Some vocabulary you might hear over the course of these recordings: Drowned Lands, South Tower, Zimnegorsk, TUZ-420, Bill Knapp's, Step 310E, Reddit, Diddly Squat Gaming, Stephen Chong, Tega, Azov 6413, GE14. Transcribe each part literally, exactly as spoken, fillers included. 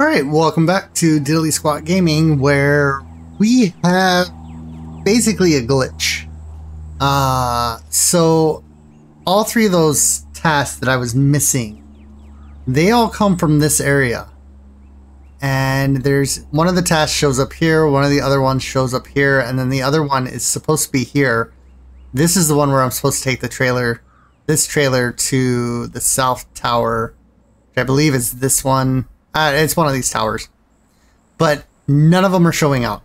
Alright, welcome back to Diddly Squat Gaming, where we have basically a glitch. Uh, so, all three of those tasks that I was missing, they all come from this area. And there's one of the tasks shows up here, one of the other ones shows up here, and then the other one is supposed to be here. This is the one where I'm supposed to take the trailer, this trailer to the South Tower, which I believe is this one. Uh, it's one of these towers, but none of them are showing up.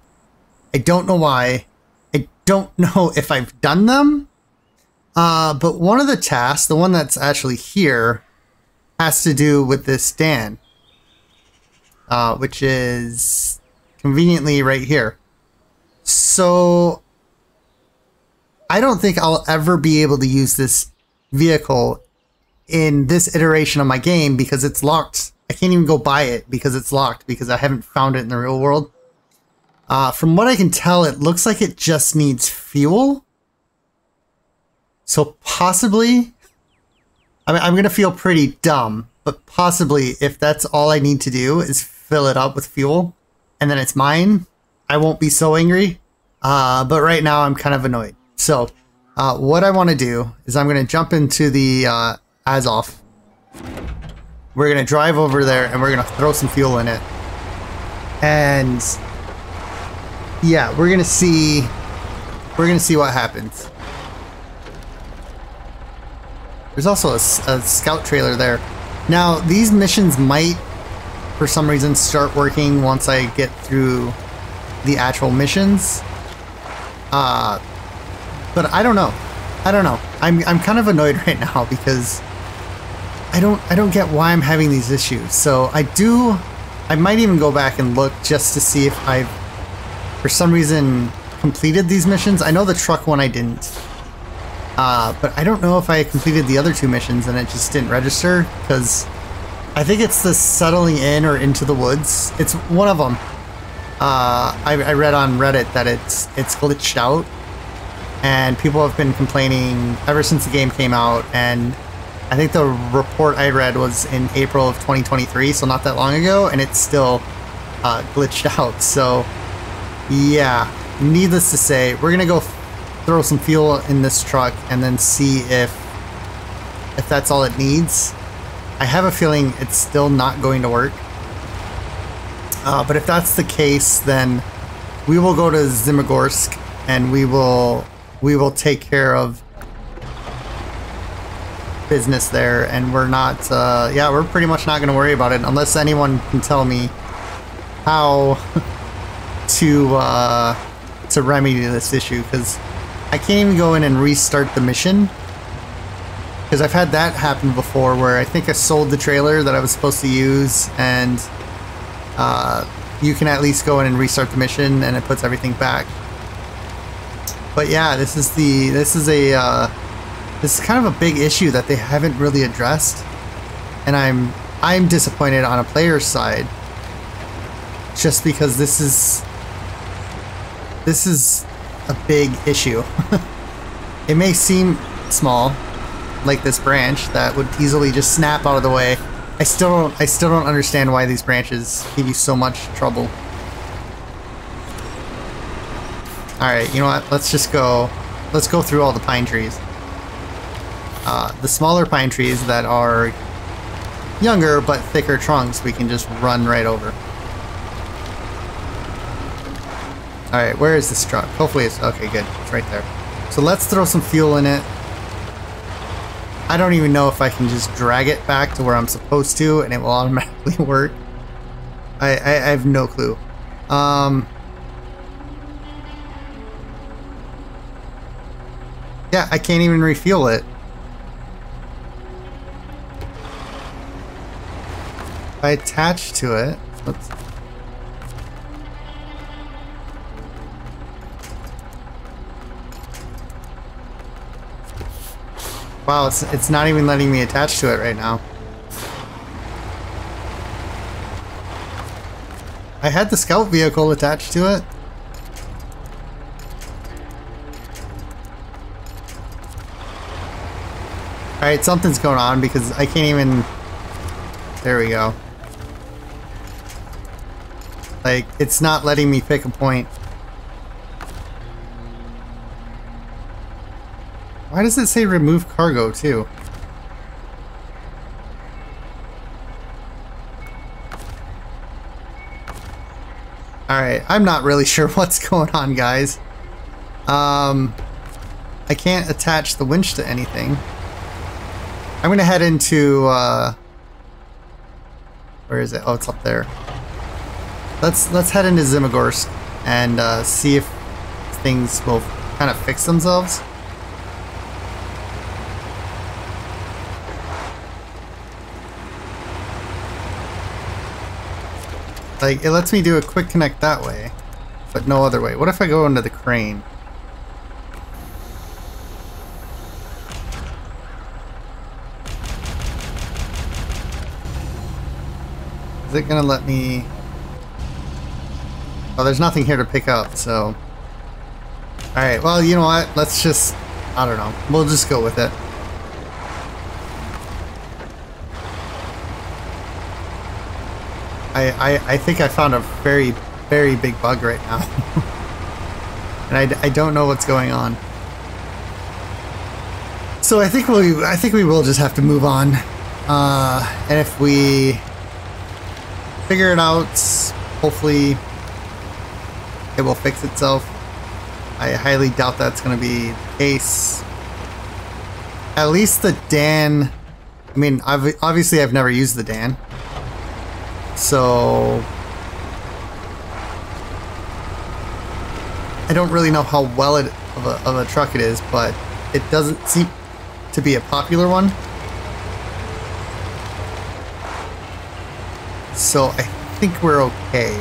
I don't know why. I don't know if I've done them, uh, but one of the tasks, the one that's actually here, has to do with this stand, uh, which is conveniently right here. So I don't think I'll ever be able to use this vehicle in this iteration of my game because it's locked. I can't even go buy it because it's locked, because I haven't found it in the real world. Uh, from what I can tell, it looks like it just needs fuel. So possibly, I mean, I'm going to feel pretty dumb, but possibly if that's all I need to do is fill it up with fuel and then it's mine, I won't be so angry. Uh, but right now I'm kind of annoyed. So uh, what I want to do is I'm going to jump into the uh, Azov. We're going to drive over there and we're going to throw some fuel in it. And yeah, we're going to see, we're going to see what happens. There's also a, a scout trailer there. Now, these missions might, for some reason, start working once I get through the actual missions. Uh, but I don't know. I don't know. I'm, I'm kind of annoyed right now because I don't I don't get why I'm having these issues. So I do I might even go back and look just to see if I've for some reason completed these missions. I know the truck one I didn't. Uh, but I don't know if I completed the other two missions and it just didn't register, because I think it's the settling in or into the woods. It's one of them. Uh, I, I read on Reddit that it's it's glitched out and people have been complaining ever since the game came out, and I think the report I read was in April of twenty twenty-three, so not that long ago, and it's still uh, glitched out. So yeah, needless to say, we're gonna go throw some fuel in this truck and then see if if that's all it needs. I have a feeling it's still not going to work, uh, but if that's the case, then we will go to Zimnegorsk and we will we will take care of business there, and we're not uh yeah we're pretty much not going to worry about it unless anyone can tell me how to uh to remedy this issue, because I can't even go in and restart the mission, because I've had that happen before where I think I sold the trailer that I was supposed to use, and uh you can at least go in and restart the mission and it puts everything back. But yeah, this is the this is a uh This is kind of a big issue that they haven't really addressed, and I'm I'm disappointed on a player's side, just because this is this is a big issue. It may seem small, like this branch that would easily just snap out of the way. I still don't I still don't understand why these branches give you so much trouble. All right, you know what? Let's just go. Let's go through all the pine trees. Uh, the smaller pine trees that are younger but thicker trunks, we can just run right over. Alright, where is this truck? Hopefully it's... Okay, good. It's right there. So let's throw some fuel in it. I don't even know if I can just drag it back to where I'm supposed to and it will automatically work. I, I, I have no clue. Um... Yeah, I can't even refuel it. I attach to it. Let's... Wow, it's, it's not even letting me attach to it right now. I had the scout vehicle attached to it. Alright, something's going on because I can't even... There we go. Like, it's not letting me pick a point. Why does it say remove cargo, too? Alright, I'm not really sure what's going on, guys. Um, I can't attach the winch to anything. I'm gonna head into, uh... where is it? Oh, it's up there. Let's, let's head into Zimnegorsk and uh, see if things will kind of fix themselves. Like, it lets me do a quick connect that way, but no other way. What if I go into the crane? Is it gonna let me... Well, there's nothing here to pick up, so... Alright, well, you know what? Let's just... I don't know. We'll just go with it. I, I, I think I found a very, very big bug right now. And I, I don't know what's going on. So I think, we'll, I think we will just have to move on. Uh, and if we figure it out, hopefully it will fix itself. I highly doubt that's going to be the case. At least the Dan... I mean, I've, obviously I've never used the Dan. So I don't really know how well it, of, a, of a truck it is, but it doesn't seem to be a popular one. So I think we're okay.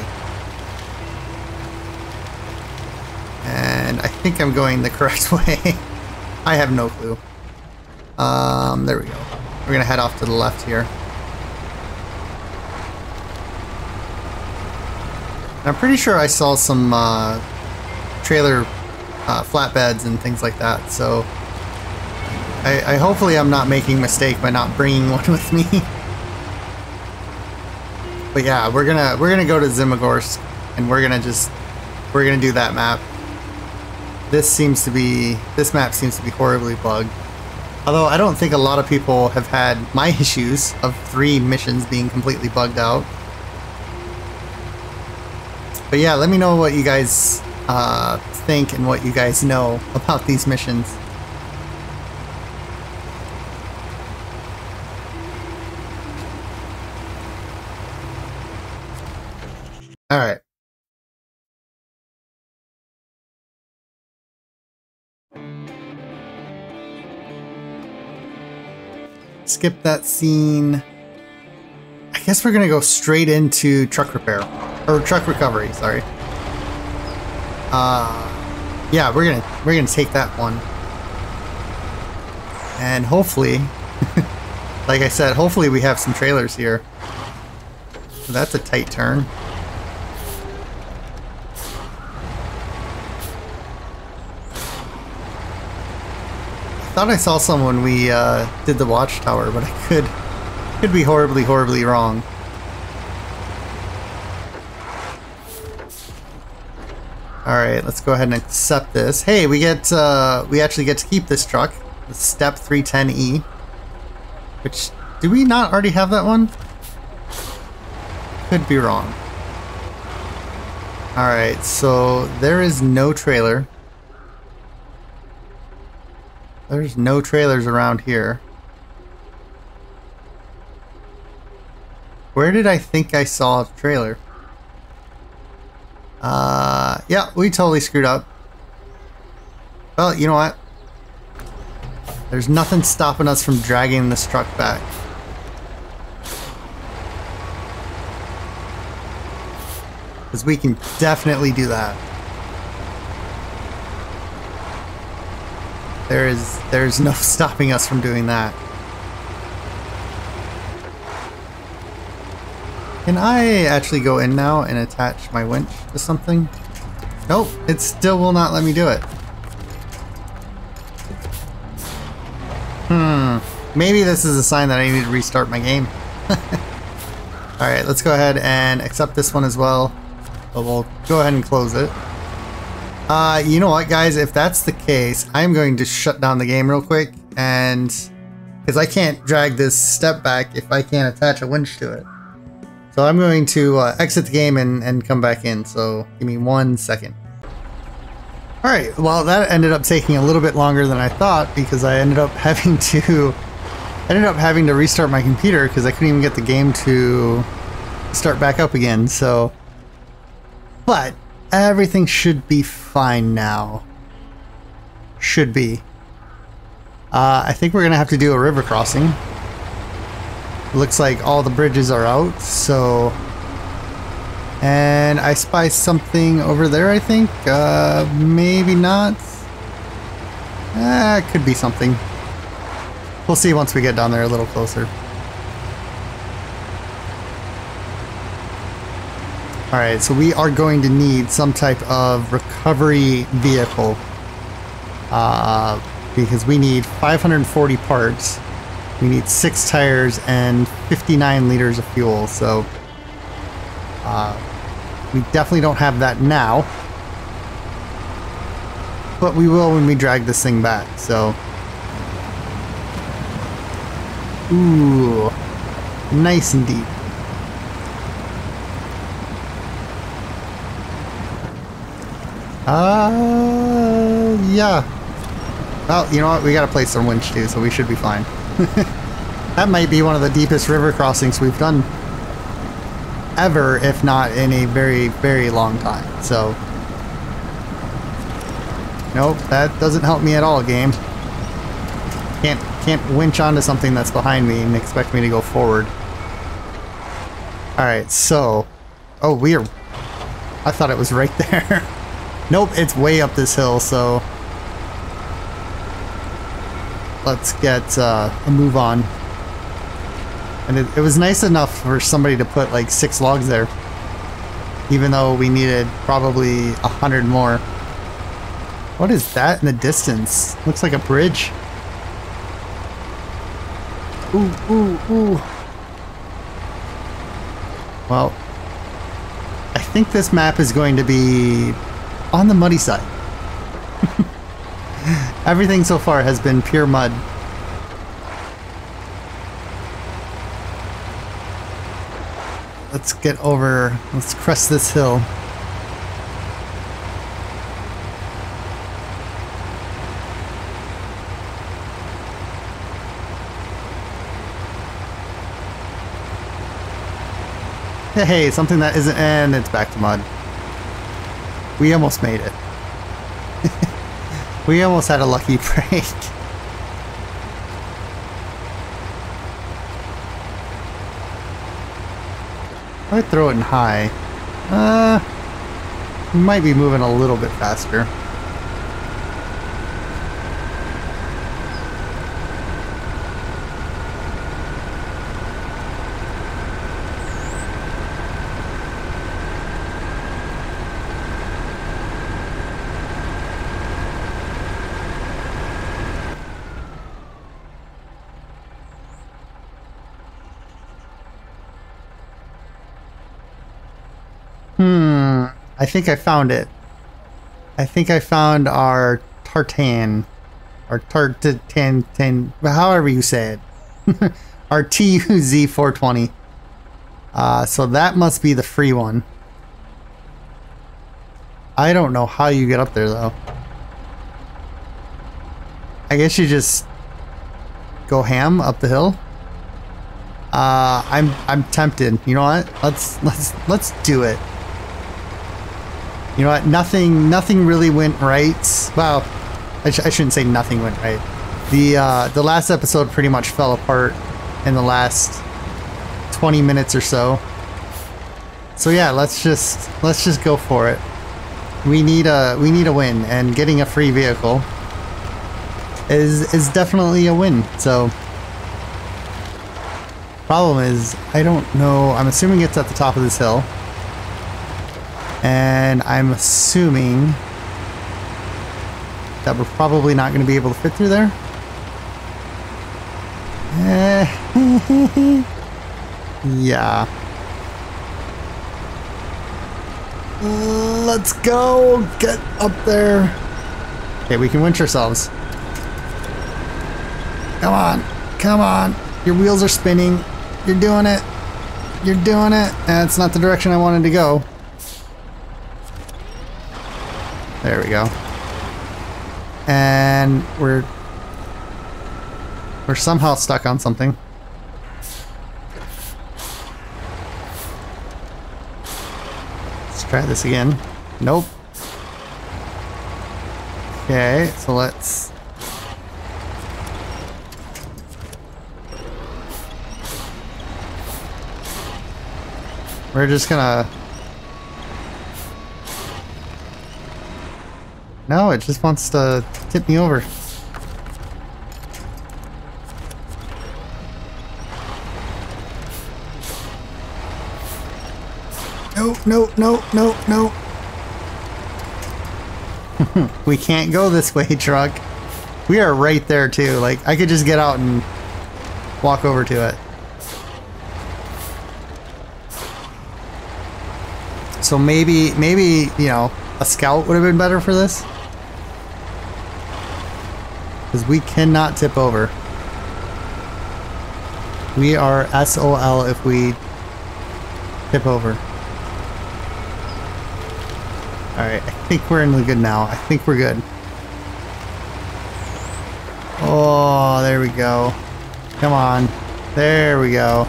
And I think I'm going the correct way. I have no clue. Um, there we go. We're gonna head off to the left here. I'm pretty sure I saw some uh, trailer uh, flatbeds and things like that, so I, I hopefully I'm not making a mistake by not bringing one with me. But yeah, we're gonna we're gonna go to Zimnegorsk, and we're gonna just we're gonna do that map. This seems to be this map seems to be horribly bugged. Although I don't think a lot of people have had my issues of three missions being completely bugged out. But yeah, let me know what you guys uh, think and what you guys know about these missions. All right. Skip that scene. I guess we're gonna go straight into truck repair. Or truck recovery, sorry. Uh, yeah, we're gonna we're gonna take that one, and hopefully, like I said, hopefully we have some trailers here. So that's a tight turn. I thought I saw some when we uh, did the watchtower, but I could could be horribly, horribly wrong. Alright, let's go ahead and accept this. Hey, we get, uh, we actually get to keep this truck. The Step three ten E. Which, do we not already have that one? Could be wrong. Alright, so there is no trailer. There's no trailers around here. Where did I think I saw a trailer? Uh, yeah, we totally screwed up. Well, you know what? There's nothing stopping us from dragging this truck back. Because we can definitely do that. There is, there's no stopping us from doing that. Can I actually go in now and attach my winch to something? Nope, it still will not let me do it. Hmm, maybe this is a sign that I need to restart my game. Alright, let's go ahead and accept this one as well. but we'll go ahead and close it. Uh, you know what, guys? If that's the case, I'm going to shut down the game real quick, and because I can't drag this step back if I can't attach a winch to it. So I'm going to uh, exit the game and, and come back in, so give me one second. Alright, well that ended up taking a little bit longer than I thought, because I ended up having to ended up having to restart my computer because I couldn't even get the game to start back up again, so... But everything should be fine now. Should be. Uh, I think we're going to have to do a river crossing. Looks like all the bridges are out, so... And I spy something over there, I think? Uh, maybe not? Uh, it could be something. We'll see once we get down there a little closer. Alright, so we are going to need some type of recovery vehicle. Uh, because we need five hundred forty parts. We need six tires and fifty-nine liters of fuel, so uh, we definitely don't have that now, but we will when we drag this thing back, so... Ooh, nice and deep. Uh, yeah. Well, you know what, we gotta place some winch too, so we should be fine. That might be one of the deepest river crossings we've done ever, if not in a very, very long time. So, nope, that doesn't help me at all, game. Can't can't winch onto something that's behind me and expect me to go forward. All right, so, oh, we are. I thought it was right there. Nope, it's way up this hill, so. Let's get uh, a move on. And it, it was nice enough for somebody to put like six logs there, even though we needed probably a hundred more. What is that in the distance? Looks like a bridge. Ooh, ooh, ooh. Well, I think this map is going to be on the muddy side. Everything so far has been pure mud. Let's get over, let's crest this hill. Hey, something that isn't, and it's back to mud. We almost made it. We almost had a lucky break. I would throw it in high. Uh, we might be moving a little bit faster. I think I found it. I think I found our tartan. Our tartan, however you say it. Our T U Z four twenty. Uh, so that must be the free one. I don't know how you get up there though. I guess you just go ham up the hill. Uh, I'm I'm tempted. You know what? Let's let's let's do it. You know what? Nothing, nothing really went right. Well, I, sh I shouldn't say nothing went right. The uh, the last episode pretty much fell apart in the last twenty minutes or so. So yeah, let's just let's just go for it. We need a we need a win, and getting a free vehicle is is definitely a win. So problem is, I don't know. I'm assuming it's at the top of this hill. And I'm assuming that we're probably not going to be able to fit through there. Eh. Yeah. Let's go get up there. Okay, we can winch ourselves. Come on, come on. Your wheels are spinning. You're doing it. You're doing it. That's not the direction I wanted to go. There we go. And we're we're somehow stuck on something. Let's try this again. Nope. Okay, so let's We're just gonna... No, it just wants to tip me over. No, no, no, no, no. We can't go this way, truck. We are right there, too. Like, I could just get out and walk over to it. So maybe, maybe, you know, a scout would have been better for this. Because we cannot tip over. We are S O L if we tip over. Alright, I think we're in the good now. I think we're good. Oh, there we go. Come on. There we go.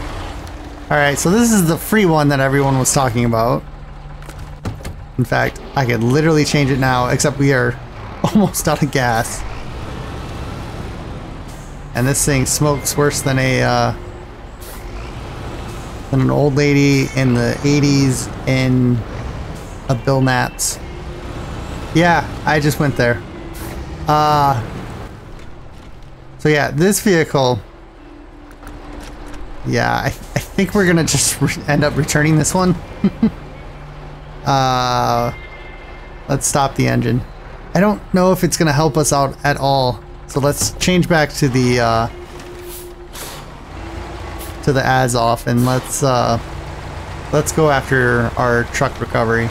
Alright, so this is the free one that everyone was talking about. In fact, I could literally change it now, except we are almost out of gas. And this thing smokes worse than a uh, than an old lady in the eighties in a Bill Knapp's. Yeah, I just went there. Uh, so yeah, this vehicle... Yeah, I, I think we're gonna just re end up returning this one. Uh, let's stop the engine. I don't know if it's gonna help us out at all. So let's change back to the uh, to the Azov, and let's uh, let's go after our truck recovery.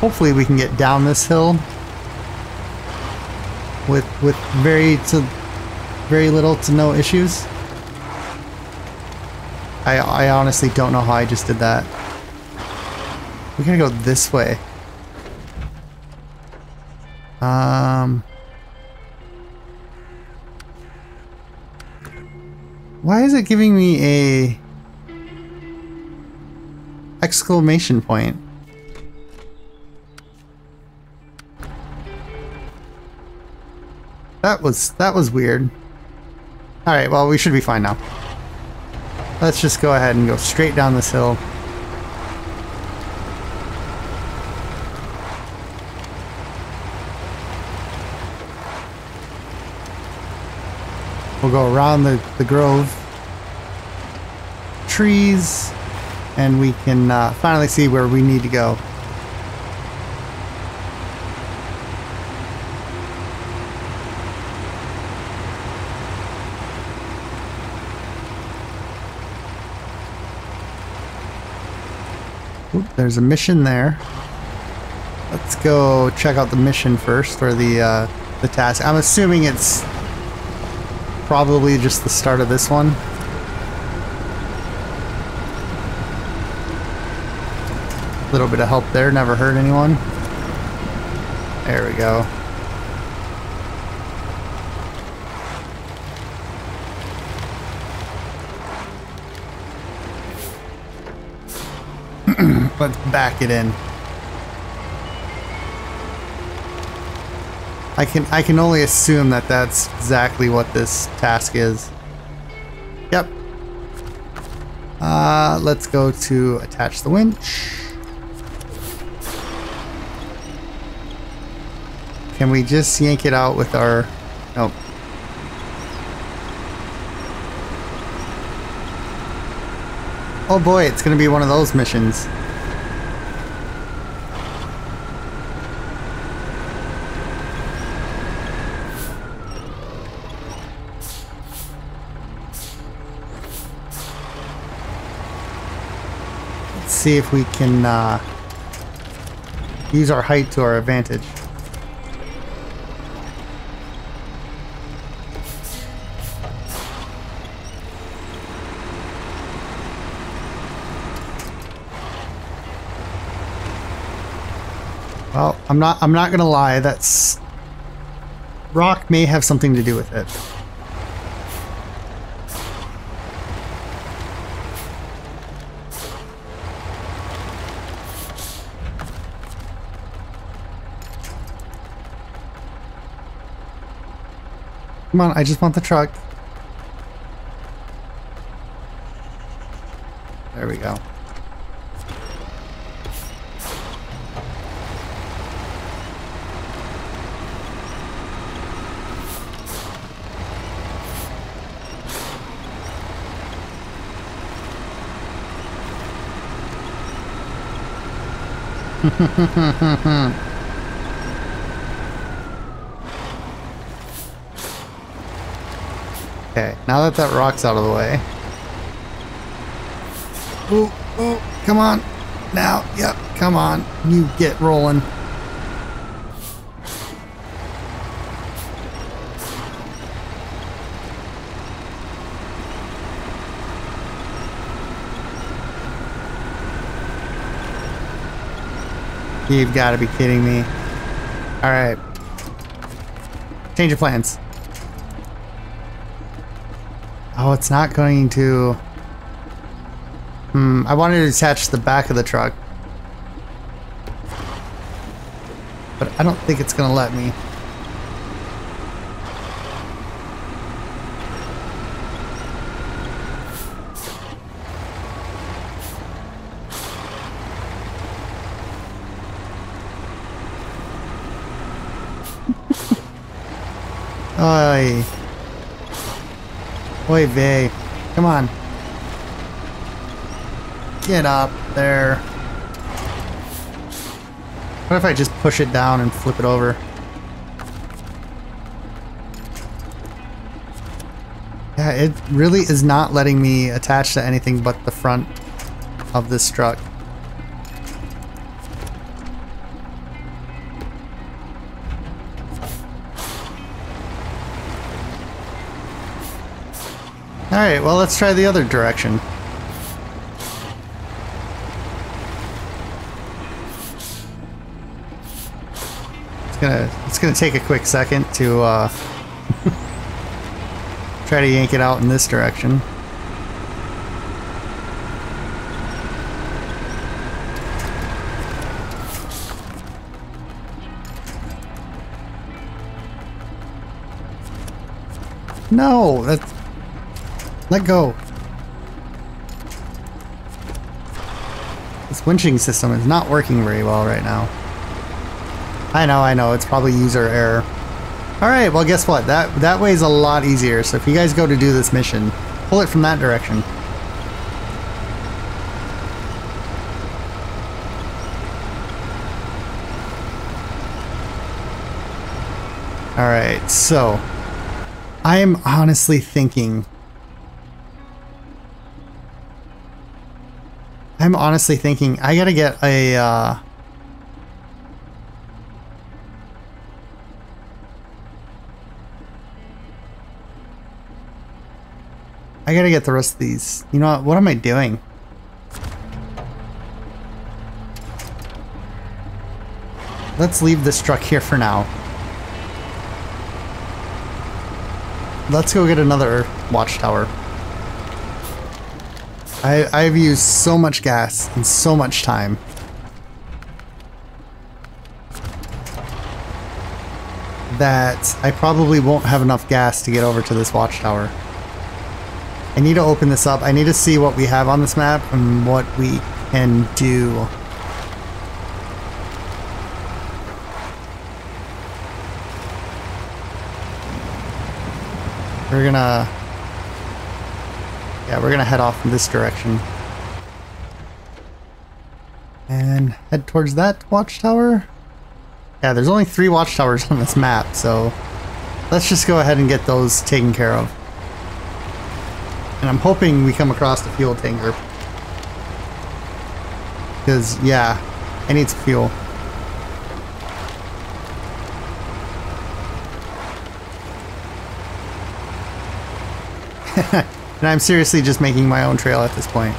Hopefully we can get down this hill with with very to very little to no issues. I I honestly don't know how I just did that. We're gonna go this way. Um, why is it giving me a exclamation point? That was that was weird. All right, well, we should be fine now. Let's just go ahead and go straight down this hill. We'll go around the, the grove trees, and we can uh, finally see where we need to go. Oop, there's a mission there. Let's go check out the mission first for the uh, the task. I'm assuming it's probably just the start of this one. A little bit of help there, never hurt anyone. There we go. Let's back it in. I can I can only assume that that's exactly what this task is. Yep. Uh, let's go to attach the winch. Can we just yank it out with our... Nope. Oh boy, it's gonna be one of those missions. Let's see if we can uh, use our height to our advantage. Well, I'm not I'm not gonna lie, that's rock may have something to do with it. Come on, I just want the truck. There we go. Okay, now that that rock's out of the way. Ooh, ooh, come on. Now, yep, come on. You get rolling. You've got to be kidding me. Alright. Change of plans. Oh, it's not going to... Hmm, I wanted to attach the back of the truck. But I don't think it's going to let me. Oy. Oy vey. Come on. Get up there. What if I just push it down and flip it over? Yeah, it really is not letting me attach to anything but the front of this truck. Alright, well, let's try the other direction. It's gonna, it's gonna take a quick second to uh, try to yank it out in this direction. No, that's... Let go. This winching system is not working very well right now. I know, I know. It's probably user error. Alright, well guess what? That, that way is a lot easier. So if you guys go to do this mission, pull it from that direction. Alright, so... I am honestly thinking... I'm honestly thinking I gotta get a uh, I gotta get the rest of these. You know what, what am I doing? Let's leave this truck here for now. Let's go get another watchtower. I, I've used so much gas and so much time. That I probably won't have enough gas to get over to this watchtower. I need to open this up. I need to see what we have on this map and what we can do. We're gonna... Yeah, we're gonna head off in this direction. And head towards that watchtower? Yeah, there's only three watchtowers on this map, so... Let's just go ahead and get those taken care of. And I'm hoping we come across the fuel tanker. Because, yeah, I need some fuel. And I'm seriously just making my own trail at this point.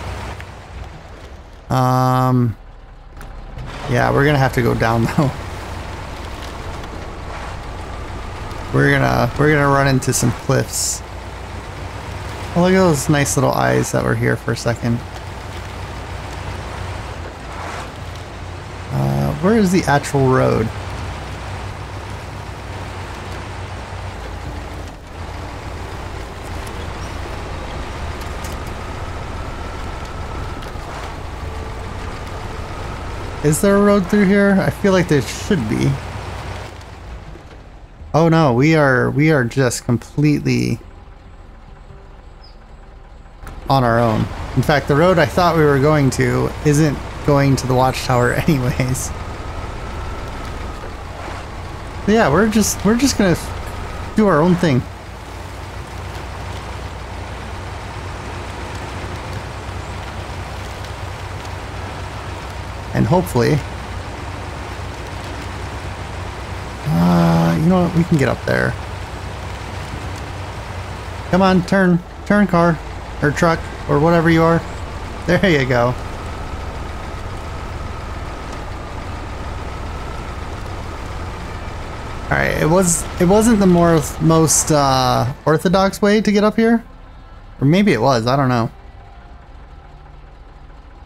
Um, yeah, we're gonna have to go down though. We're gonna we're gonna run into some cliffs. Oh, look at those nice little eyes that were here for a second. Uh, where is the actual road? Is there a road through here? I feel like there should be. Oh no, we are we are just completely on our own. In fact, the road I thought we were going to isn't going to the watchtower anyways. But yeah, we're just we're just gonna do our own thing. And hopefully, uh, you know what, we can get up there. Come on, turn, turn car, or truck, or whatever you are. There you go. All right, it was, it wasn't the more, most uh, orthodox way to get up here, or maybe it was. I don't know.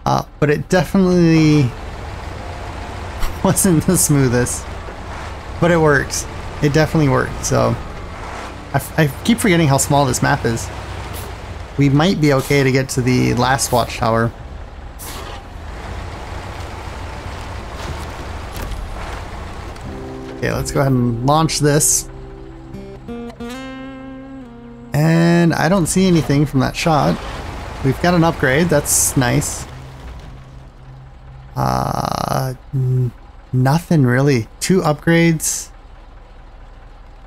Uh, but it definitely wasn't the smoothest, but it worked. It definitely worked. So I, f I keep forgetting how small this map is. We might be okay to get to the last watchtower. Okay, let's go ahead and launch this. And I don't see anything from that shot. We've got an upgrade. That's nice. Uh, nothing really. Two upgrades.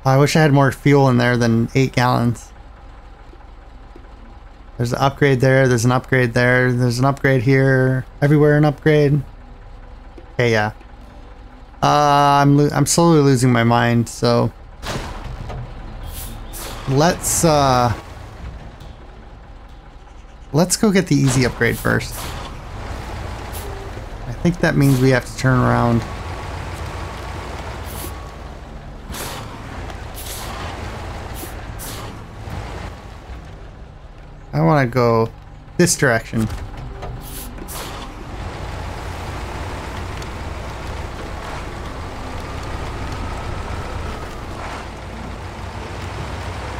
I wish I had more fuel in there than eight gallons. There's an upgrade there. There's an upgrade there. There's an upgrade here. Everywhere an upgrade. Okay, yeah. Uh, I'm lo I'm slowly losing my mind. So let's uh, let's go get the easy upgrade first. I think that means we have to turn around. I want to go this direction.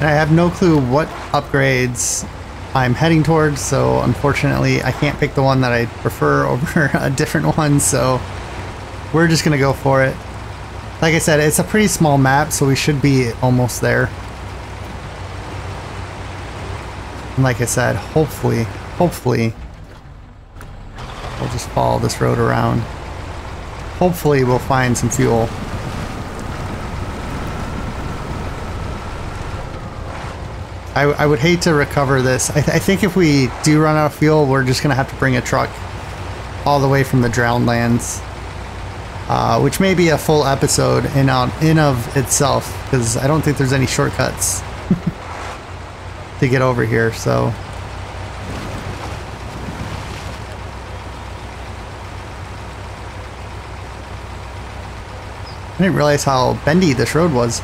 And I have no clue what upgrades I'm heading towards, so unfortunately I can't pick the one that I prefer over a different one, so we're just gonna go for it. Like I said, it's a pretty small map, so we should be almost there. And like I said, hopefully, hopefully we'll just follow this road around. Hopefully we'll find some fuel. I, I would hate to recover this. I, th I think if we do run out of fuel, we're just gonna have to bring a truck all the way from the Drowned Lands, uh, which may be a full episode in on in of itself, because I don't think there's any shortcuts to get over here. So I didn't realize how bendy this road was.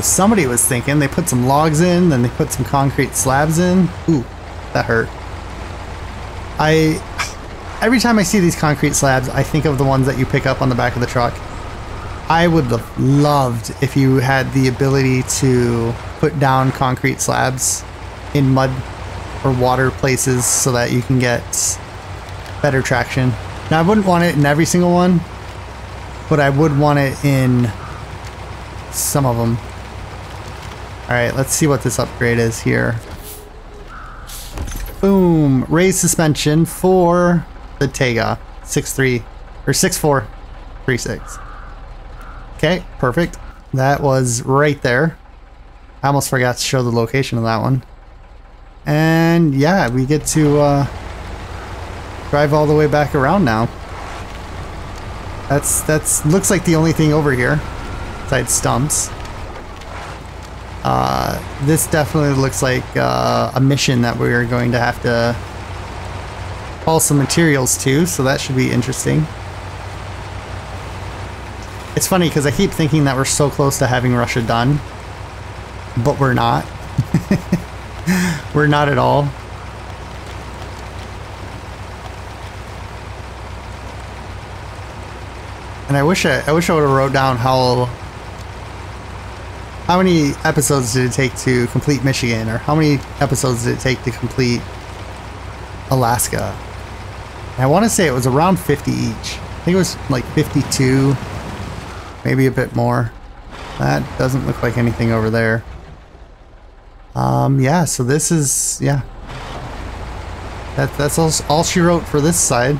Somebody was thinking they put some logs in, then they put some concrete slabs in. Ooh, that hurt. I every time I see these concrete slabs, I think of the ones that you pick up on the back of the truck. I would have loved if you had the ability to put down concrete slabs in mud or water places so that you can get better traction. Now, I wouldn't want it in every single one, but I would want it in some of them. Alright, let's see what this upgrade is here. Boom! Raised suspension for the Tega. six three, or six four three six. Okay, perfect. That was right there. I almost forgot to show the location of that one. And yeah, we get to uh, drive all the way back around now. That's that's looks like the only thing over here besides stumps. Uh, this definitely looks like uh, a mission that we're going to have to haul some materials to, so that should be interesting. It's funny because I keep thinking that we're so close to having Russia done, but we're not. We're not at all. And I wish I, I wish I would have wrote down how how many episodes did it take to complete Michigan, or how many episodes did it take to complete Alaska. I want to say it was around fifty each. I think it was like fifty-two, maybe a bit more. That doesn't look like anything over there. Um, yeah, so this is, yeah. That, that's all, all she wrote for this side.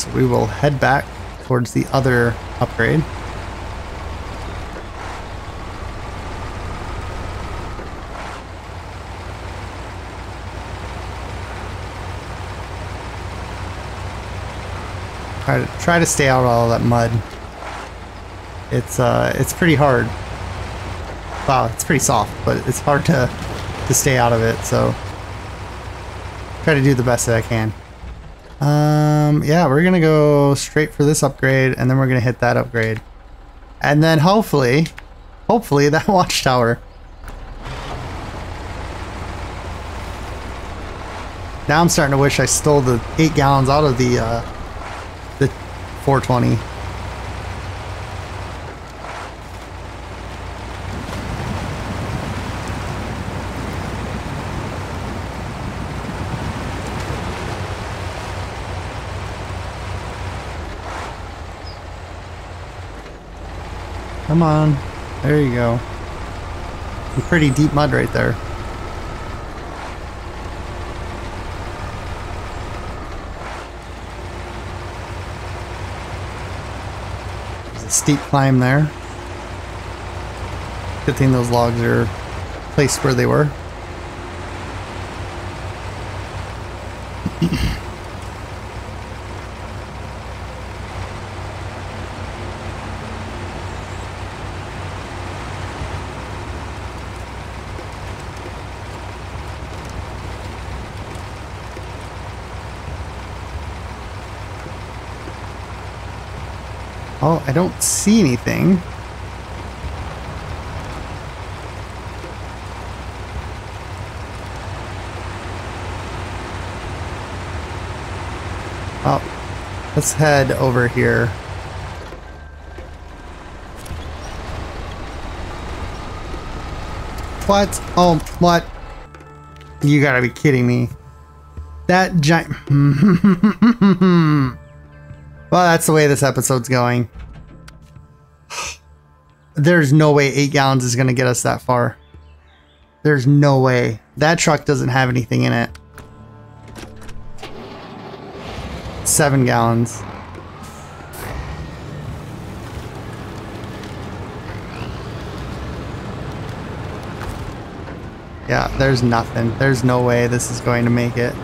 So we will head back towards the other upgrade. Try to, try to stay out of all that mud. It's uh, it's pretty hard. Wow, it's pretty soft, but it's hard to to stay out of it. So try to do the best that I can. Um, yeah, we're gonna go straight for this upgrade, and then we're gonna hit that upgrade, and then hopefully, hopefully that watchtower. Now I'm starting to wish I stole the eight gallons out of the. Uh, four twenty. Come on. There you go. Some pretty deep mud right there. Steep climb there. Good thing those logs are placed where they were. Oh, I don't see anything. Oh, let's head over here. What? Oh, what? You gotta be kidding me. That giant... Well, that's the way this episode's going. There's no way eight gallons is going to get us that far. There's no way. That truck doesn't have anything in it. Seven gallons. Yeah, there's nothing. There's no way this is going to make it.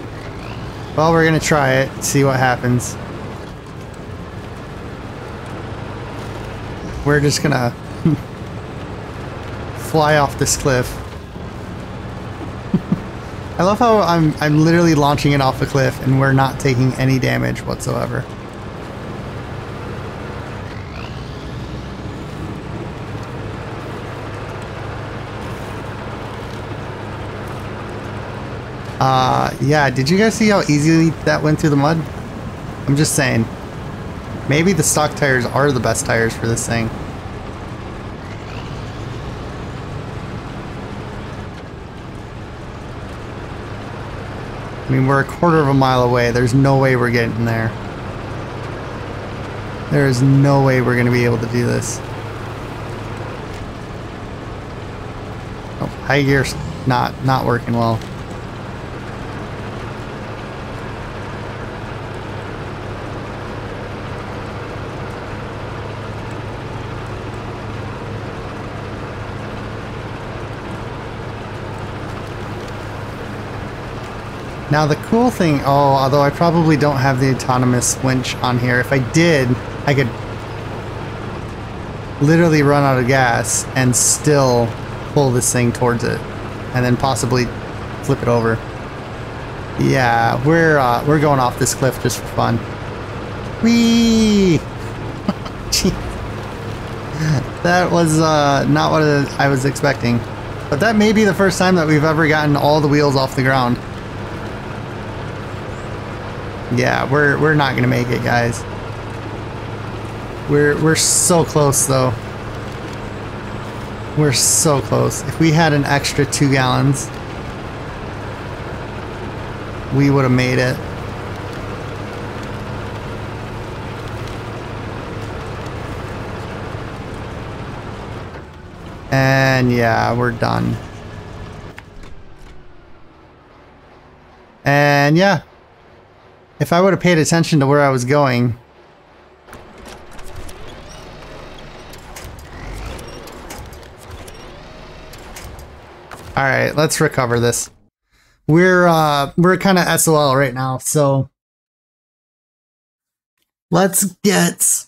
Well, we're going to try it, see what happens. We're just gonna fly off this cliff. I love how I'm I'm literally launching it off a cliff and we're not taking any damage whatsoever. Uh, yeah, did you guys see how easily that went through the mud? I'm just saying. Maybe the stock tires are the best tires for this thing. I mean, we're a quarter of a mile away. There's no way we're getting there. There is no way we're going to be able to do this. Oh, high gear's not, not working well. Now the cool thing, oh, although I probably don't have the autonomous winch on here. If I did, I could literally run out of gas and still pull this thing towards it and then possibly flip it over. Yeah, we're uh, we're going off this cliff just for fun. Whee! Jeez. That was uh, not what I was expecting. But that may be the first time that we've ever gotten all the wheels off the ground. Yeah, we're we're not gonna make it, guys. We're we're so close though. We're so close. If we had an extra two gallons, we would have made it. And yeah, we're done. And yeah. If I would have paid attention to where I was going. Alright, let's recover this. We're uh we're kinda S O L right now, so let's get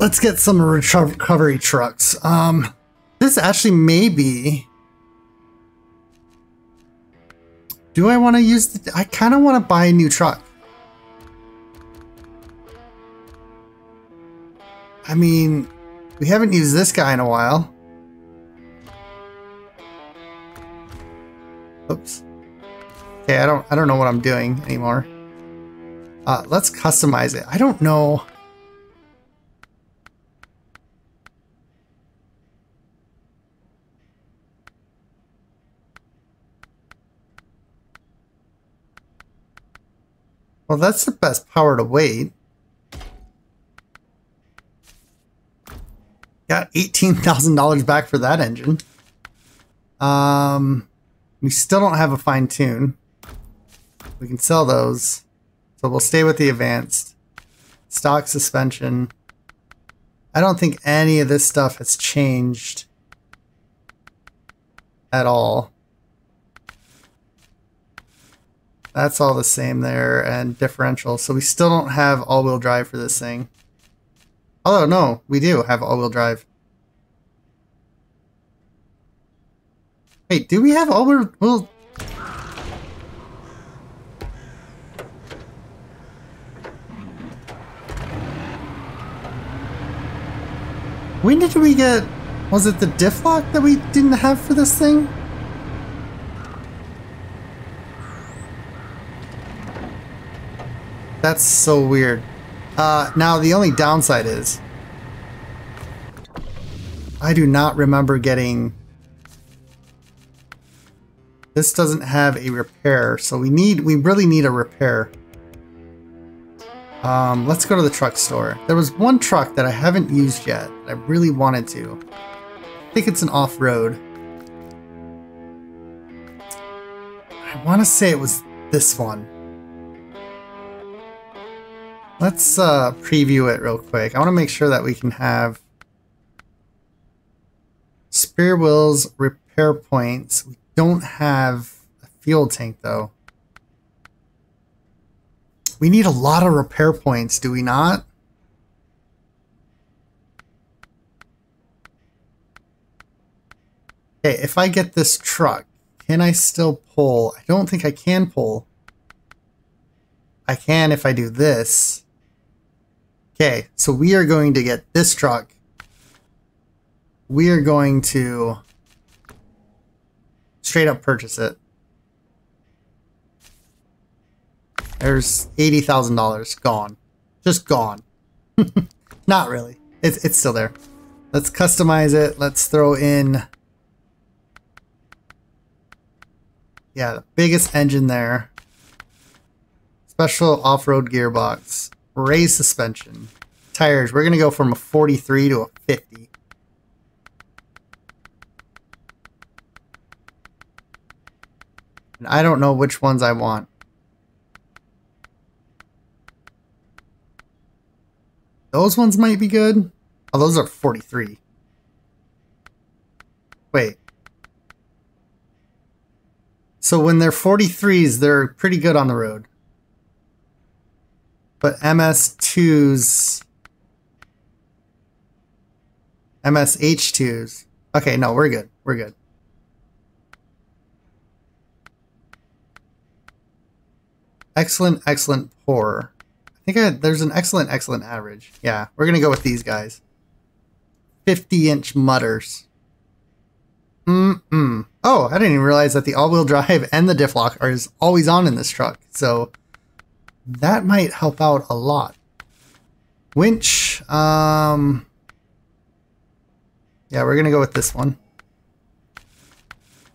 let's get some recovery trucks. Um this actually may be. Do I want to use the... I kind of want to buy a new truck. I mean, we haven't used this guy in a while. Oops. Okay, I don't I don't know what I'm doing anymore. Uh, let's customize it. I don't know. Well, that's the best power to weight. Got eighteen thousand dollars back for that engine. Um, we still don't have a fine tune. We can sell those. So we'll stay with the advanced. Stock suspension. I don't think any of this stuff has changed at all. That's all the same there, and differential. So we still don't have all-wheel drive for this thing. Although, no, we do have all-wheel drive. Wait, do we have all-wheel... When did we get... Was it the diff lock that we didn't have for this thing? That's so weird. Uh, now, the only downside is... I do not remember getting... This doesn't have a repair, so we need we really need a repair. Um, let's go to the truck store. There was one truck that I haven't used yet that I really wanted to. I think it's an off-road. I want to say it was this one. Let's uh, preview it real quick. I want to make sure that we can have spare wheels, repair points. We don't have a fuel tank though. We need a lot of repair points, do we not? Okay, if I get this truck, can I still pull? I don't think I can pull. I can if I do this. Okay, so we are going to get this truck. We are going to straight up purchase it. There's eighty thousand dollars gone. Just gone. Not really. It's, it's still there. Let's customize it. Let's throw in... Yeah, the biggest engine there. Special off-road gearbox. Raised suspension. Tires. We're going to go from a forty-three to a fifty. And I don't know which ones I want. Those ones might be good. Oh, those are forty-three. Wait. So when they're forty-threes, they're pretty good on the road. But M S twos... M S H twos... Okay, no, we're good. We're good. Excellent, excellent, poor. I think I, there's an excellent, excellent average. Yeah, we're going to go with these guys. fifty-inch mutters. Mm-mm. Oh, I didn't even realize that the all-wheel drive and the diff lock are is always on in this truck. So that might help out a lot. Winch. Um, yeah, we're going to go with this one.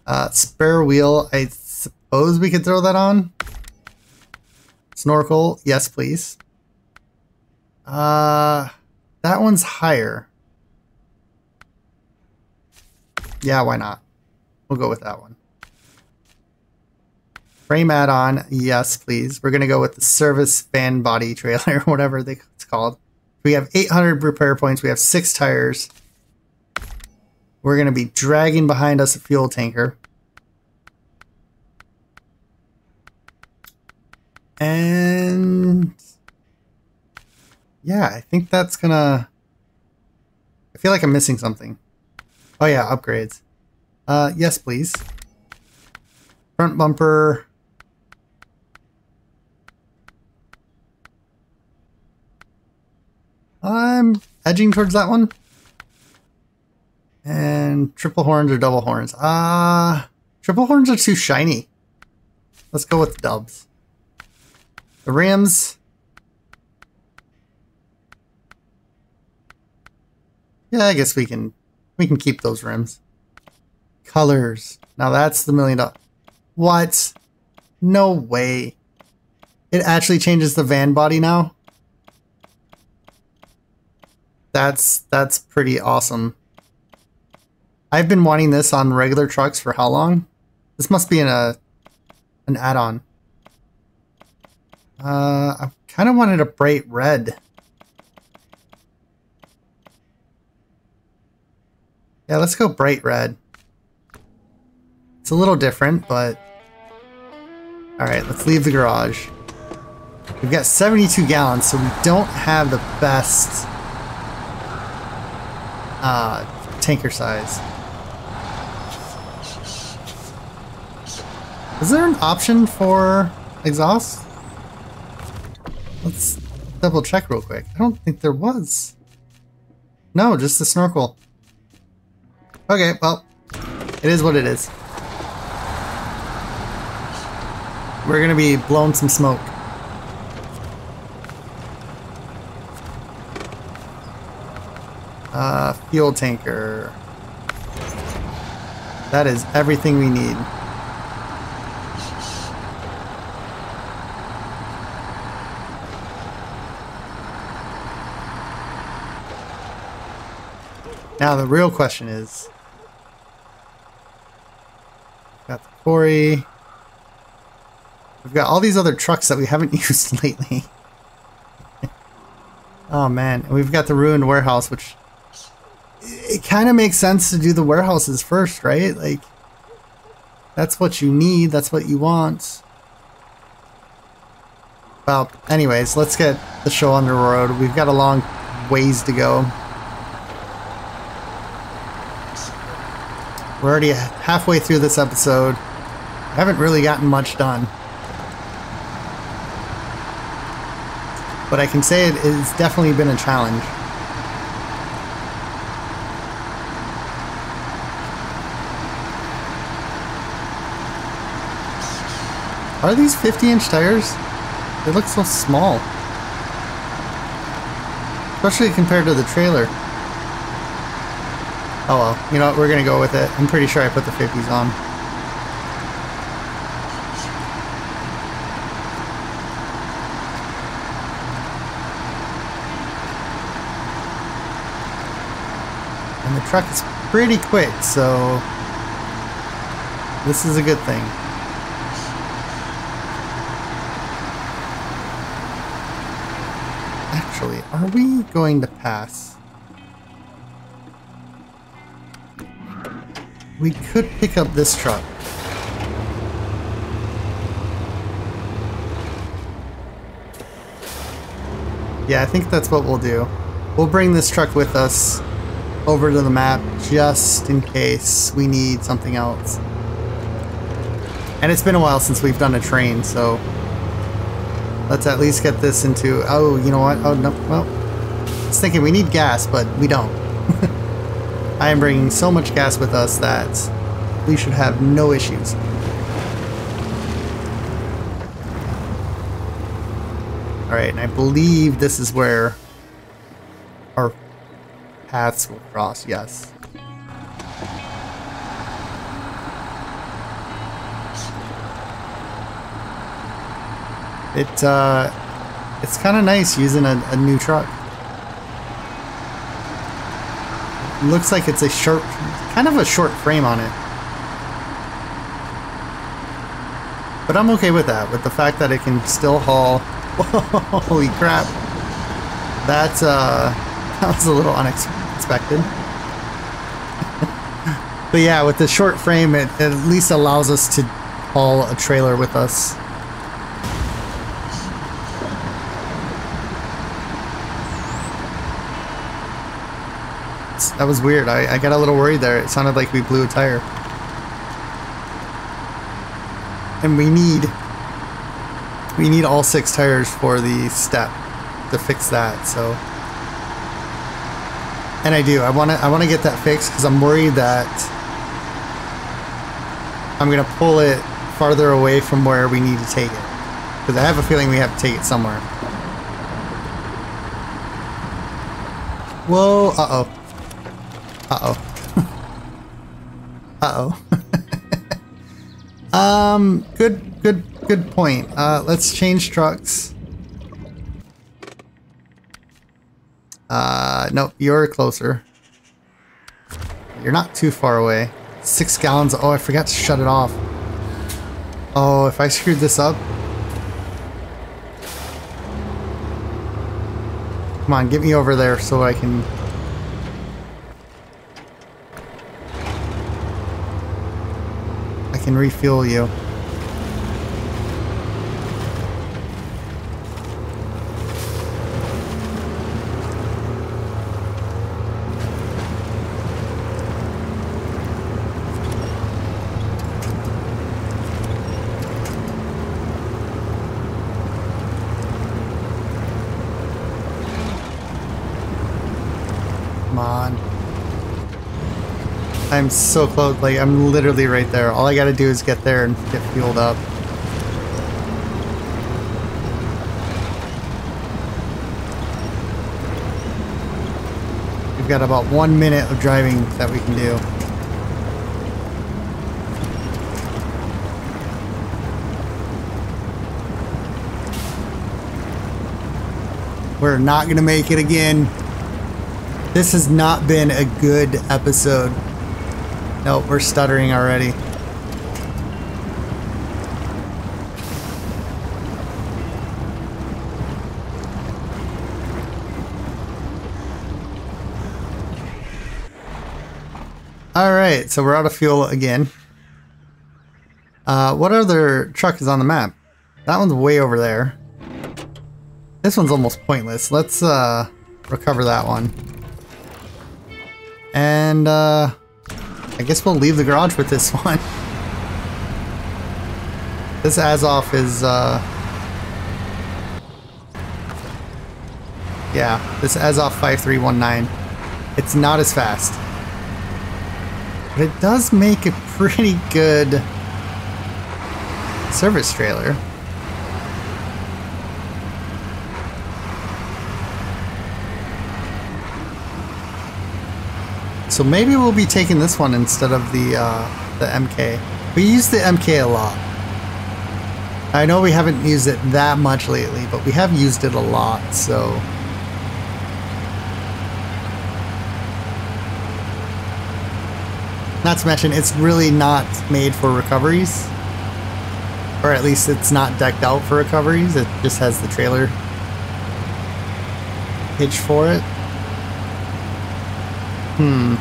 Uh, spare wheel. I suppose we could throw that on. Snorkel. Yes, please. Uh, that one's higher. Yeah, why not? We'll go with that one. Frame add-on, yes, please. We're going to go with the service fan body trailer, whatever they, it's called. We have eight hundred repair points. We have six tires. We're going to be dragging behind us a fuel tanker. And... yeah, I think that's going to... I feel like I'm missing something. Oh yeah, upgrades. Uh, yes, please. Front bumper. I'm edging towards that one. And triple horns or double horns. Ah, uh, triple horns are too shiny. Let's go with the dubs. The rims. Yeah, I guess we can... we can keep those rims. Colors. Now that's the million dollar. What? No way. It actually changes the van body now? That's that's pretty awesome. I've been wanting this on regular trucks for how long? This must be in a an add-on. Uh, I kind of wanted a bright red. Yeah, let's go bright red. It's a little different, but... alright, let's leave the garage. We've got seventy-two gallons, so we don't have the best uh, tanker size. Is there an option for exhaust? Let's double check real quick. I don't think there was. No, just the snorkel. Okay, well, it is what it is. We're going to be blowing some smoke. Uh, fuel tanker. That is everything we need. Now the real question is... got the quarry. We've got all these other trucks that we haven't used lately. Oh man, and we've got the ruined warehouse, which it kind of makes sense to do the warehouses first, right? Like, that's what you need, that's what you want. Well, anyways, let's get the show on the road. We've got a long ways to go. We're already halfway through this episode. I haven't really gotten much done. But I can say it has definitely been a challenge. Are these fifty-inch tires? They look so small. Especially compared to the trailer. Oh well, you know what, we're gonna go with it. I'm pretty sure I put the fifties on. And the truck is pretty quick, so this is a good thing. Actually, are we going to pass? We could pick up this truck. Yeah, I think that's what we'll do. We'll bring this truck with us over to the map just in case we need something else. And it's been a while since we've done a train, so let's at least get this into... Oh, you know what? Oh, no. Well, I was thinking we need gas, but we don't. I am bringing so much gas with us that we should have no issues. Alright, and I believe this is where our paths will cross, yes. It, uh, it's kind of nice using a, a new truck. It looks like it's a short, kind of a short frame on it. But I'm okay with that, with the fact that it can still haul... Holy crap. That's, uh, that was a little unexpected. But yeah, with the short frame, it, it at least allows us to haul a trailer with us. That was weird. I, I got a little worried there. It sounded like we blew a tire. And we need... We need all six tires for the step to fix that, so... And I do. I want to I want to get that fixed because I'm worried that I'm going to pull it farther away from where we need to take it. Because I have a feeling we have to take it somewhere. Whoa, uh-oh. Uh-oh. Uh-oh. um, good, good, good point. Uh, let's change trucks. Uh, nope, you're closer. You're not too far away. Six gallons. Oh, I forgot to shut it off. Oh, if I screwed this up. Come on, get me over there so I can... I can refuel you. I'm so close, like I'm literally right there. All I gotta do is get there and get fueled up. We've got about one minute of driving that we can do. We're not gonna make it again. This has not been a good episode. Nope, we're stuttering already. Alright, so we're out of fuel again. Uh, what other truck is on the map? That one's way over there. This one's almost pointless. Let's uh, recover that one. And... Uh, I guess we'll leave the garage with this one. This Azov is, uh... yeah, this Azov five three one nine. It's not as fast. But it does make a pretty good service trailer. So maybe we'll be taking this one instead of the uh, the M K. We use the M K a lot. I know we haven't used it that much lately, but we have used it a lot, so... Not to mention, it's really not made for recoveries. Or at least it's not decked out for recoveries, it just has the trailer hitch for it. Hmm.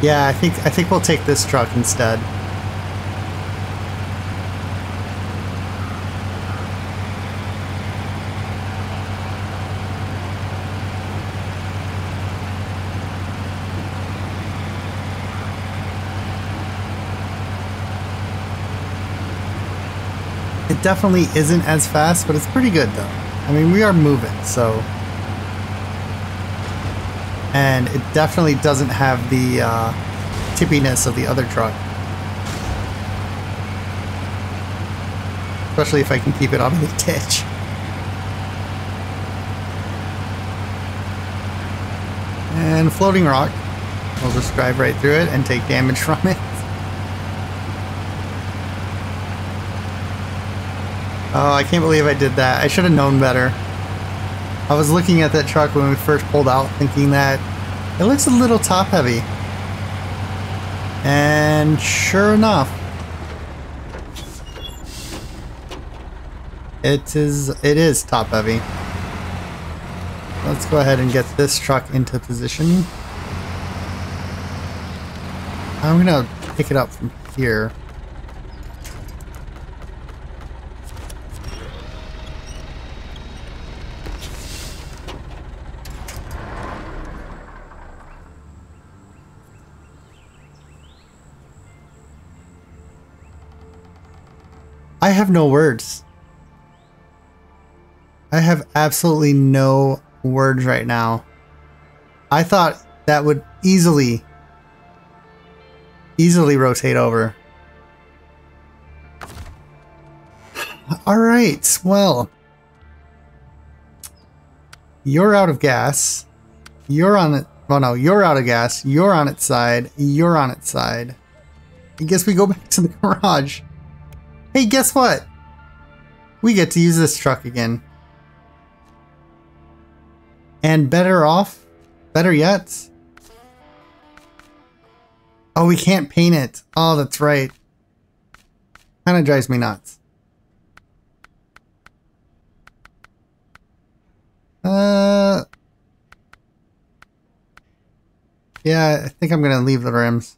Yeah, I think I think we'll take this truck instead. It definitely isn't as fast, but it's pretty good though. I mean, we are moving, so. And it definitely doesn't have the uh, tippiness of the other truck. Especially if I can keep it out of the ditch. And floating rock. We'll just drive right through it and take damage from it. Oh, I can't believe I did that. I should have known better. I was looking at that truck when we first pulled out, thinking that it looks a little top heavy. And sure enough, it is, it is top heavy. Let's go ahead and get this truck into position. I'm gonna pick it up from here. I have no words. I have absolutely no words right now. I thought that would easily, easily rotate over. All right, well, you're out of gas. You're on it. Oh no, you're out of gas. You're on its side. You're on its side. I guess we go back to the garage. Hey, guess what? We get to use this truck again. And better off, better yet. Oh, we can't paint it. Oh, that's right. Kind of drives me nuts. Uh, yeah, I think I'm gonna leave the rims.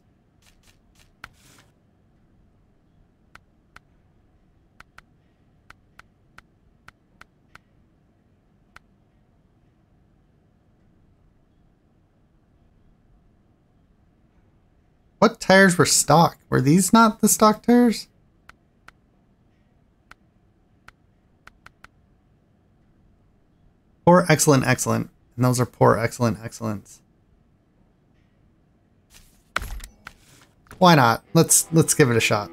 What tires were stock? Were these not the stock tires? Poor, excellent, excellent. And those are poor, excellent, excellence. Why not? Let's let's give it a shot.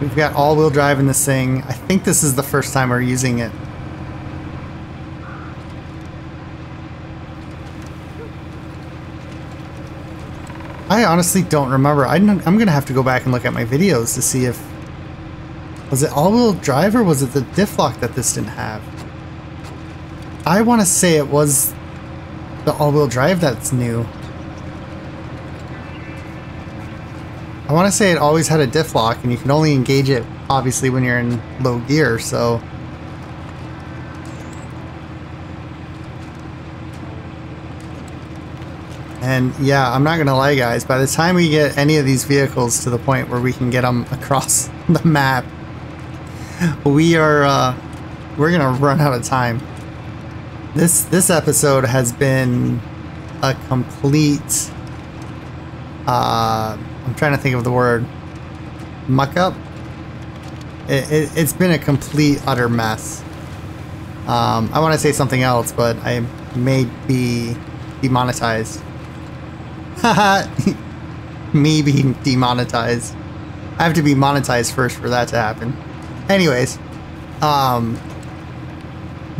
We've got all-wheel drive in this thing. I think this is the first time we're using it. I honestly don't remember. I don't, I'm gonna have to go back and look at my videos to see if... Was it all-wheel drive or was it the diff lock that this didn't have? I want to say it was the all-wheel drive that's new. I want to say it always had a diff lock and you can only engage it obviously when you're in low gear, so... And yeah, I'm not gonna lie guys, by the time we get any of these vehicles to the point where we can get them across the map, we are, uh, we're gonna run out of time. This, this episode has been a complete, uh, I'm trying to think of the word, muck up? It, it, it's been a complete utter mess. Um, I want to say something else, but I may be demonetized. Haha, me being demonetized. I have to be monetized first for that to happen. Anyways, um,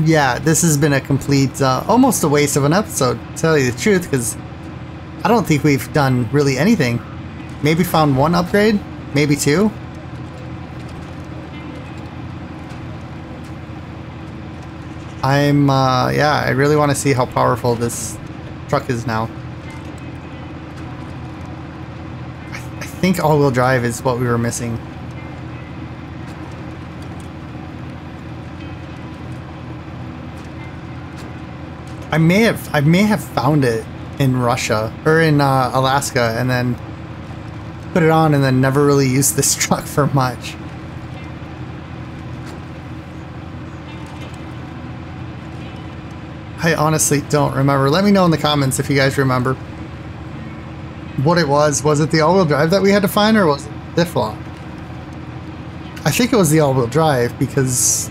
yeah, this has been a complete, uh, almost a waste of an episode, to tell you the truth, because I don't think we've done really anything. Maybe found one upgrade, maybe two. I'm, uh, yeah, I really want to see how powerful this truck is now. I think all-wheel drive is what we were missing. I may have I may have found it in Russia or in uh, Alaska, and then put it on and then never really used this truck for much. I honestly don't remember. Let me know in the comments if you guys remember what it was. Was it the all-wheel drive that we had to find, or was it the diff lock? I think it was the all-wheel drive, because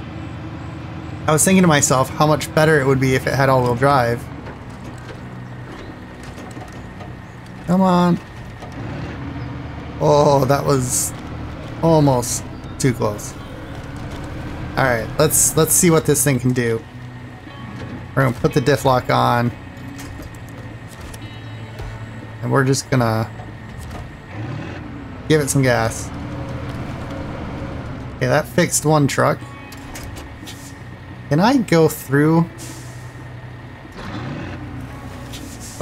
I was thinking to myself how much better it would be if it had all-wheel drive. Come on. Oh, that was almost too close. All right, let's let's see what this thing can do. We're gonna put the diff lock on, and we're just gonna give it some gas. Okay, that fixed one truck. Can I go through?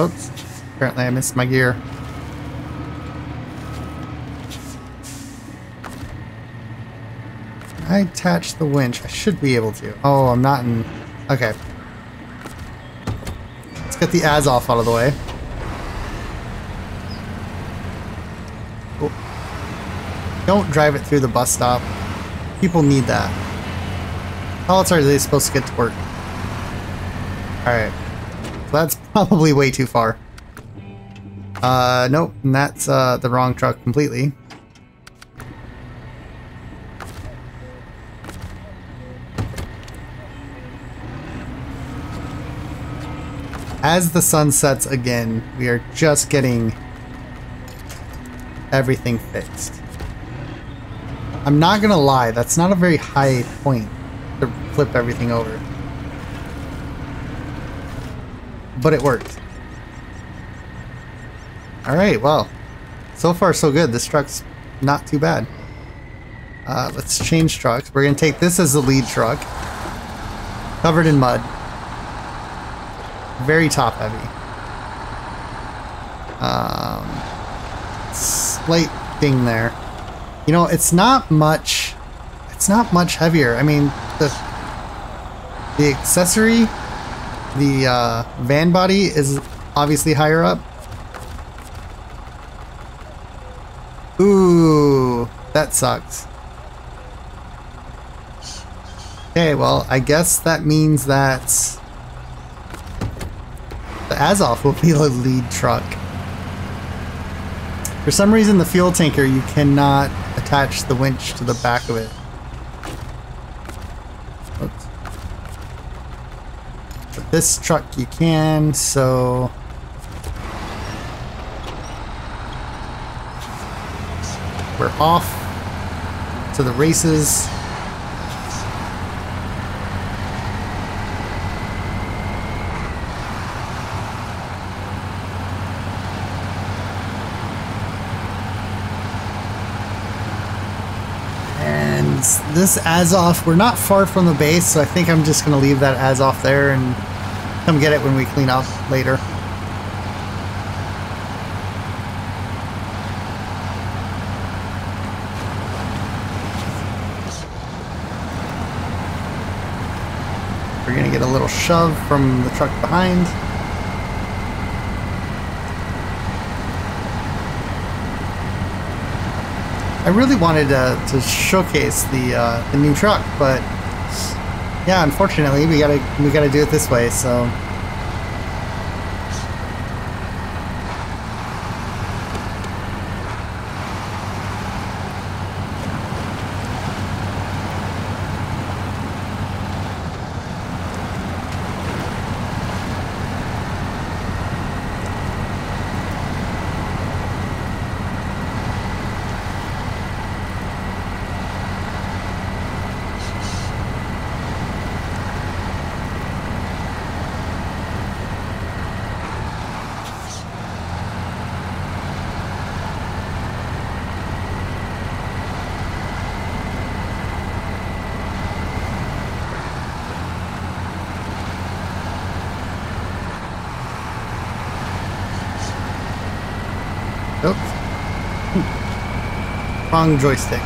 Oops. Apparently I missed my gear. Can I attach the winch? I should be able to. Oh, I'm not in... Okay. Let's get the Azov out of the way. Oh. Don't drive it through the bus stop. People need that. How else are they supposed to get to work? Alright. So that's probably way too far. Uh, nope. And that's uh, the wrong truck completely. As the sun sets again, we are just getting everything fixed. I'm not gonna lie, that's not a very high point to flip everything over. But it worked. Alright, well, so far so good. This truck's not too bad. Uh, let's change trucks. We're gonna take this as the lead truck. Covered in mud. Very top heavy. Um, slight thing there. You know, it's not much, it's not much heavier. I mean, the, the accessory, the uh, van body is obviously higher up. Ooh, that sucks. Okay, well, I guess that means that the Azov will be the lead truck. For some reason, the fuel tanker, you cannot attach the winch to the back of it. Oops. But this truck you can, so... We're off to the races. This Azov, we're not far from the base, so I think I'm just going to leave that Azov there and come get it when we clean up later. We're going to get a little shove from the truck behind. I really wanted to, to showcase the uh, the new truck, but yeah, unfortunately, we gotta we gotta do it this way. So wrong joystick.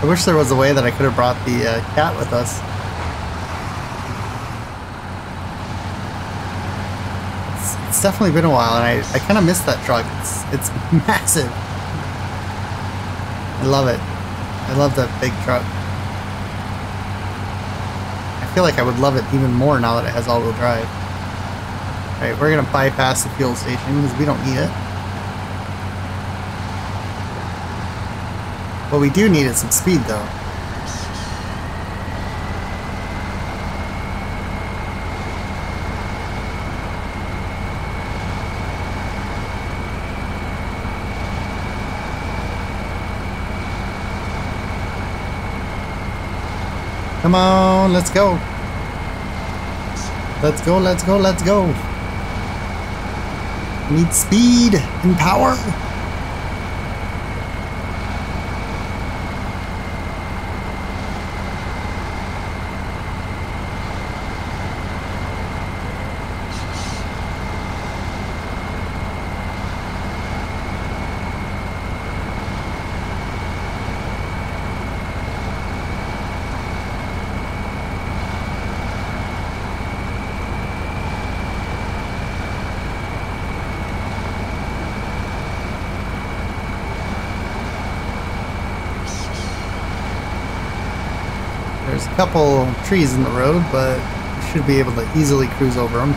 I wish there was a way that I could have brought the uh, cat with us. It's, it's definitely been a while, and I, I kind of miss that truck. It's, it's massive. I love it. I love that big truck. I feel like I would love it even more now that it has all-wheel drive. Alright, we're going to bypass the fuel station because we don't need it. What we do need is some speed, though. Come on, let's go. Let's go, let's go, let's go. We need speed and power. Couple trees in the road, but we should be able to easily cruise over them.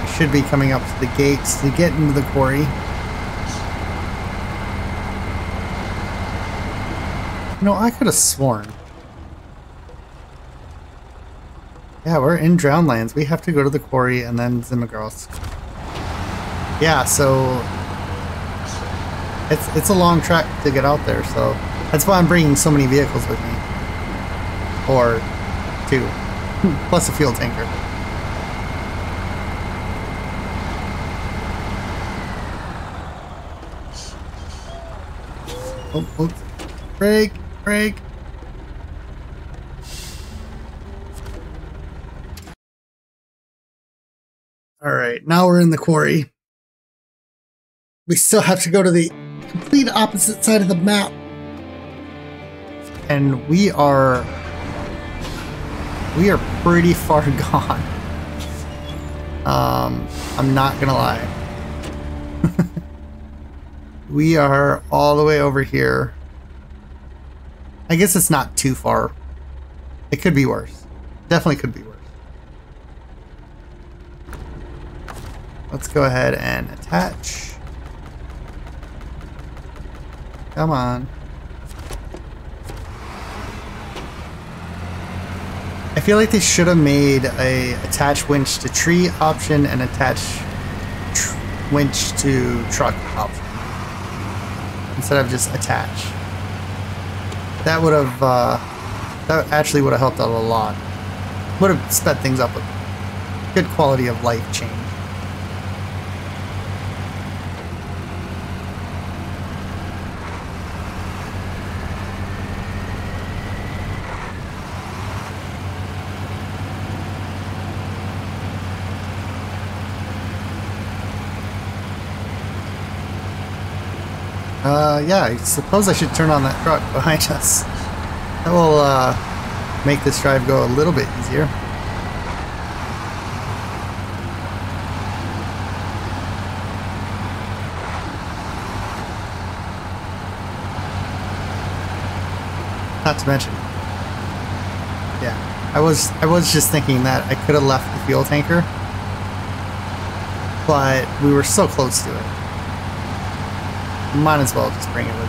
We should be coming up to the gates to get into the quarry. You know, I could have sworn. Yeah, we're in Drowned Lands. We have to go to the quarry and then Zimnegorsk. Yeah, so... It's, it's a long trek to get out there, so that's why I'm bringing so many vehicles with me. Or two. Plus a fuel tanker. Oh, oops. Brake, brake. Alright, now we're in the quarry. We still have to go to the complete opposite side of the map, and we are we are pretty far gone. um I'm not gonna lie. We are all the way over here. I guess it's not too far. It could be worse. Definitely could be worse. Let's go ahead and attach. Come on. I feel like they should have made a attach winch to tree option and attach tr winch to truck option instead of just attach. That would have uh, that actually would have helped out a lot. Would have sped things up with good quality of life change. Uh, yeah, I suppose I should turn on that truck behind us. That will uh, make this drive go a little bit easier. Not to mention, yeah, I was I was just thinking that I could have left the fuel tanker, but we were so close to it. Might as well just bring it with us.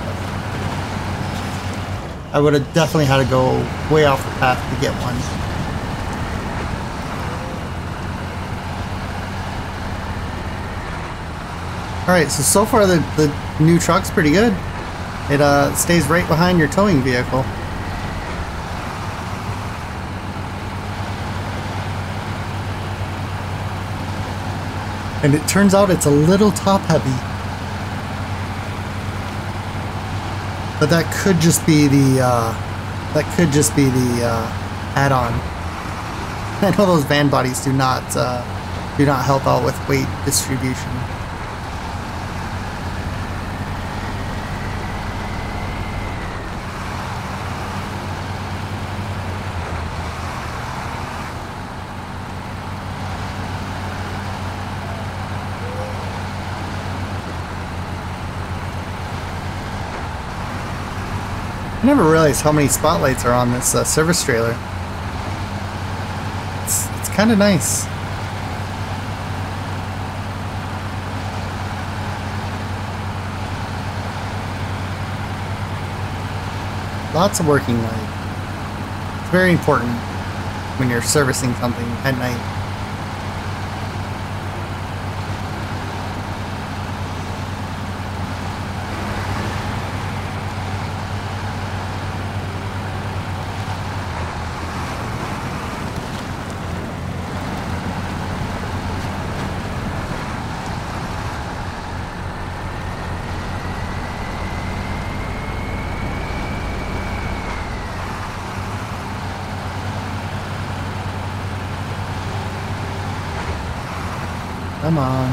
I would have definitely had to go way off the path to get one. Alright, so so far the, the new truck's pretty good. It uh, stays right behind your towing vehicle. And it turns out it's a little top heavy. But that could just be the uh, that could just be the uh, add-on. I know those van bodies do not uh, do not help out with weight distribution. I never realized how many spotlights are on this uh, service trailer. It's, it's kind of nice. Lots of working light. It's very important when you're servicing something at night. Come on.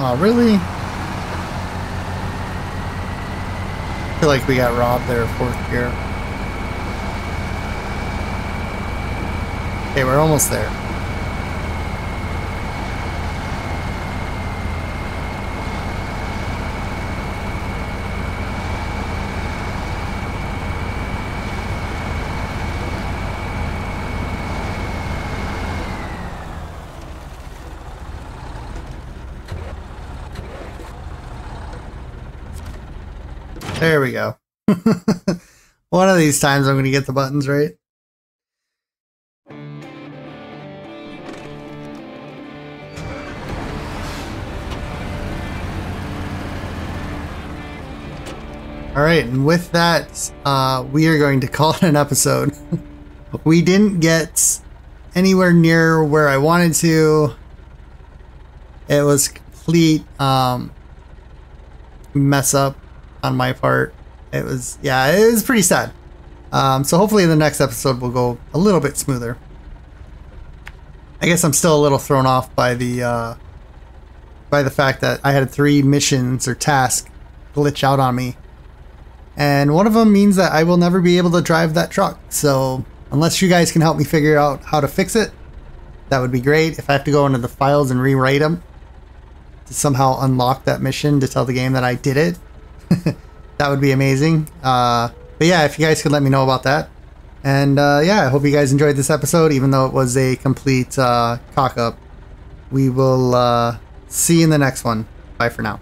Oh, really? I feel like we got robbed there, fourth gear. Okay, we're almost there. There we go. One of these times I'm going to get the buttons right. All right, and with that, uh, we are going to call it an episode. We didn't get anywhere near where I wanted to. It was complete um, mess up on my part. It was, yeah, it was pretty sad. Um, so hopefully the next episode will go a little bit smoother. I guess I'm still a little thrown off by the uh, by the fact that I had three missions or tasks glitch out on me, and one of them means that I will never be able to drive that truck. So unless you guys can help me figure out how to fix it, that would be great. If I have to go into the files and rewrite them to somehow unlock that mission to tell the game that I did it, that would be amazing. Uh, but yeah, if you guys could let me know about that. And uh, yeah, I hope you guys enjoyed this episode, even though it was a complete uh, cock up. We will uh, see you in the next one. Bye for now.